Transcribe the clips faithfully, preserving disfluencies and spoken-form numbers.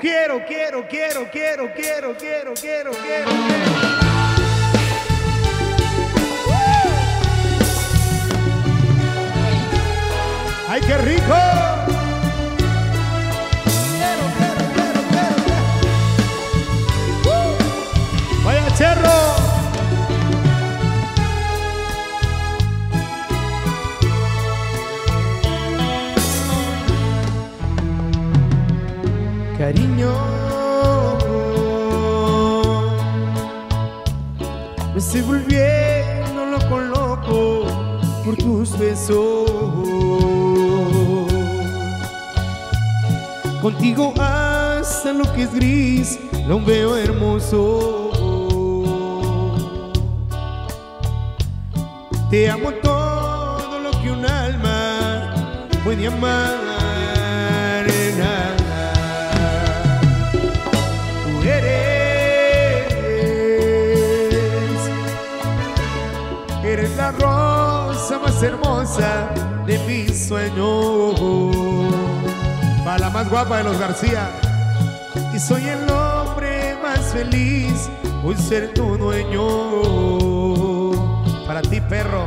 Quiero, quiero, quiero, quiero, quiero, quiero, quiero, quiero, quiero. ¡Ay, qué rico! Quiero, quiero, quiero, quiero, quiero. Uh. ¡Vaya Cherro! Cariño, me estoy volviendo loco, loco por tus besos. Contigo hasta lo que es gris lo veo hermoso. Te amo todo lo que un alma puede amar. Tú eres, eres la rosa más hermosa de mis sueños, la más guapa de los García, y soy el hombre más feliz por ser tu dueño. Para ti, perro.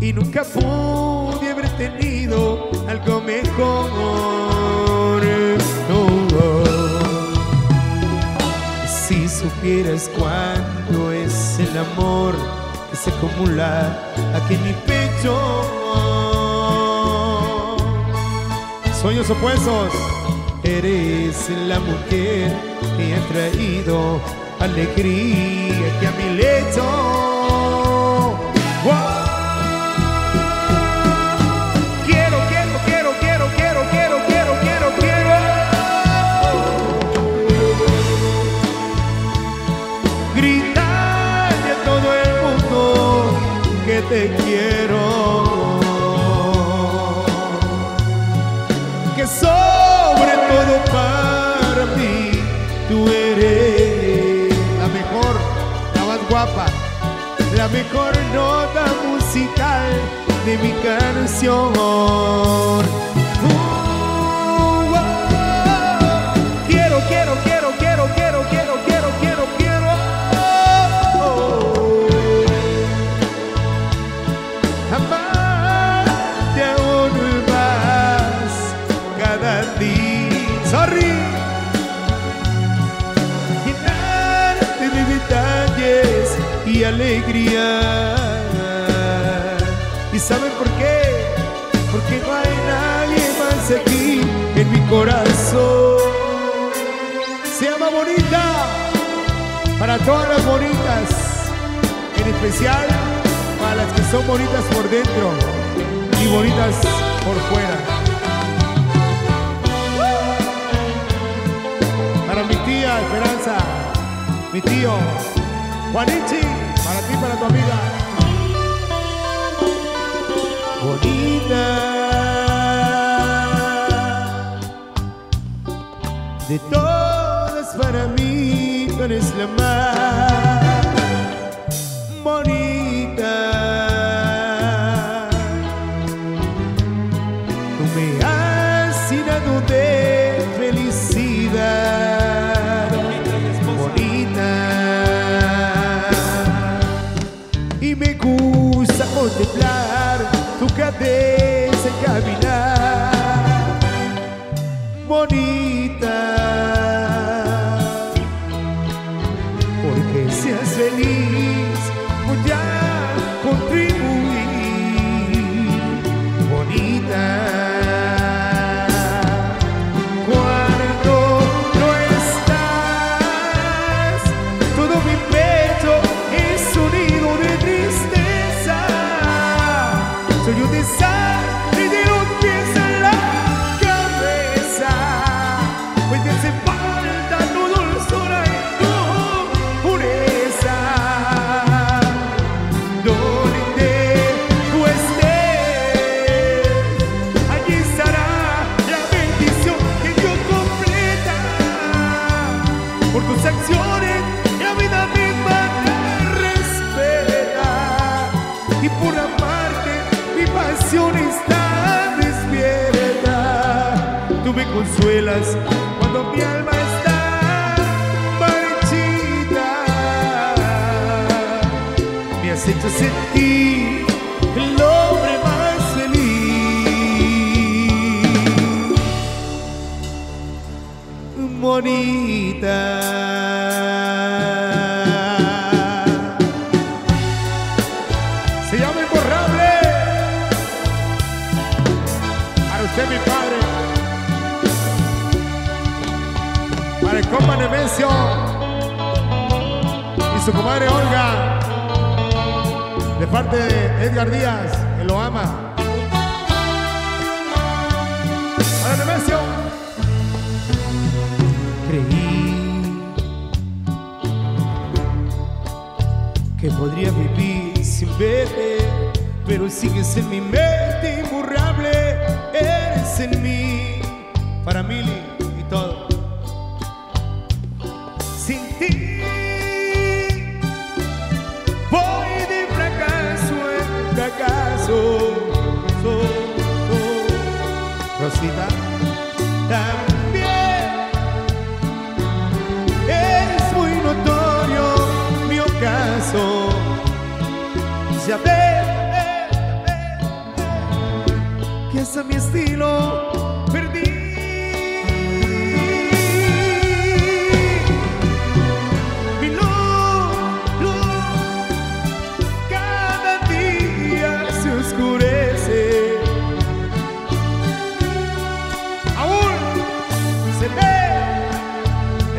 Y nunca pude haber tenido algo mejor. No. Si supieras cuánto es el amor que se acumula aquí en mi pecho. Sueños opuestos. Eres la mujer que ha traído alegría aquí a mi lecho. ¡Wow! Quiero, quiero, quiero, quiero, quiero, quiero, quiero, quiero, quiero. Gritarle a todo el mundo que te quiero. Sobre todo para mí, tú eres la mejor, la más guapa, la mejor nota musical de mi canción. Uh, wow. Quiero, quiero, quiero, quiero, quiero, quiero, quiero, quiero, quiero. Oh, oh, oh. Amarte aún más cada día, sorry, llenarte de detalles y alegría. ¿Y saben por qué? Porque no hay nadie más aquí en mi corazón. Se llama Bonita, para todas las bonitas, en especial para las que son bonitas por dentro y bonitas por fuera. Para mi tía Esperanza, mi tío Juanichi, para ti, para tu amiga Bonita. De todas para mí, tú eres la más bonita. Tú me has llenado de felicidad. Contemplar tu cabeza y caminar, bonita, porque seas feliz voy a contribuir, bonita, cuando no estás, todo mi pecho es un nido de tristeza. Soy un desastre de los pies en la cabeza, pues me hace falta tu dulzura y tu pureza. Donde tú estés, allí estará la bendición que Dios completa. Por tus acciones la vida misma te respeta, y por amarte pasión está despierta, tú me consuelas. se sentí el hombre más feliz. Bonita. Se llama Imborrable. Para usted, mi padre. Para el compa Nemesio y su comadre Olga. De parte de Edgar Díaz, que lo ama. ¡Ahora, Nemesio! Creí que podría vivir sin verte, pero sigues en mi mente imborrable. Eres en mí, para mí y todo. Sin ti Rosita, también eres muy notorio mi ocaso. Ya ves eh, eh, eh, que hasta mi estilo perdí. Mi luz, luz cada día se oscurece.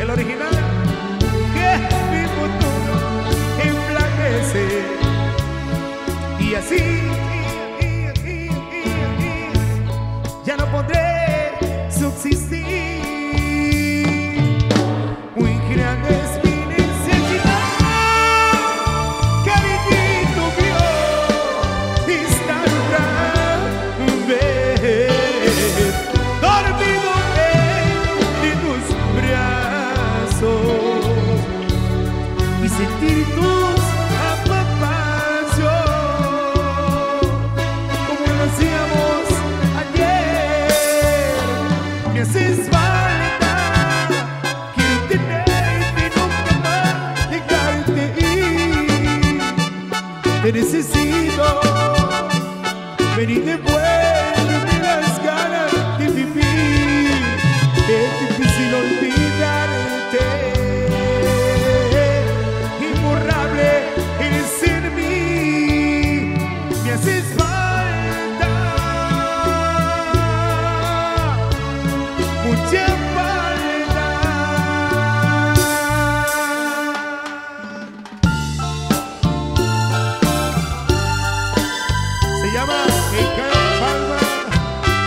El original que mi futuro enflaquece. Y así y, y, y, y, y, ya no podré subsistir. Muy grande es mi necesidad, cariñito mío, tan vez dormido y sentir tus apapachos como lo hacíamos ayer. Me haces falta, quiero tenerte y nunca más dejarte ir. Te necesito, ven y devuélveme las ganas de vivir. Es difícil olvidar. Imborrable eres en mí, me haces falta, mucha falta. Se llama Me cae palma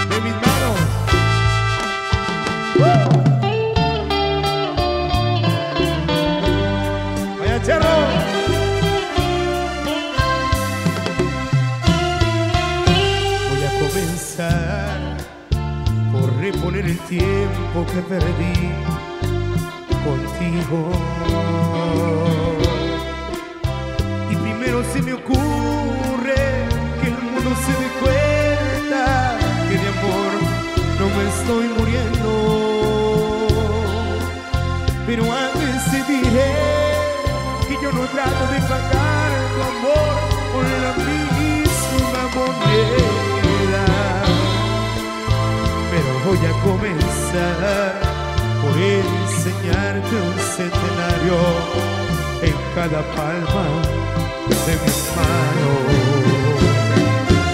de mis manos. ¡Uh! Por reponer el tiempo que perdí contigo. Y primero se me ocurre que el mundo se dé cuenta que de amor no me estoy muriendo. Pero antes te diré que yo no trato de pagar tu amor por la misma moneda. Voy a comenzar por enseñarte un centenario en cada palma de mis manos.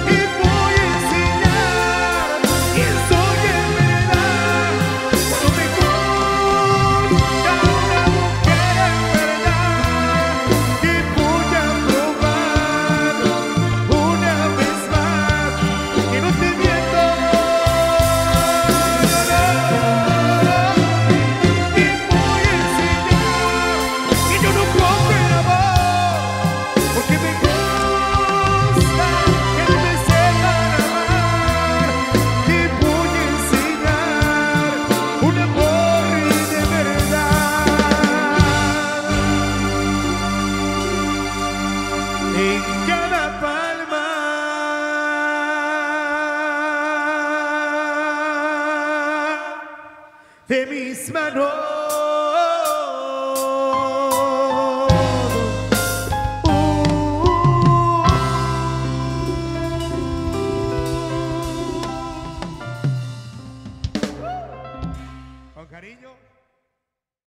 Y voy a enseñar quién soy en verdad, lo mejor cada mujer en verdad. Y voy a probar una vez más que no te miento. De mis manos.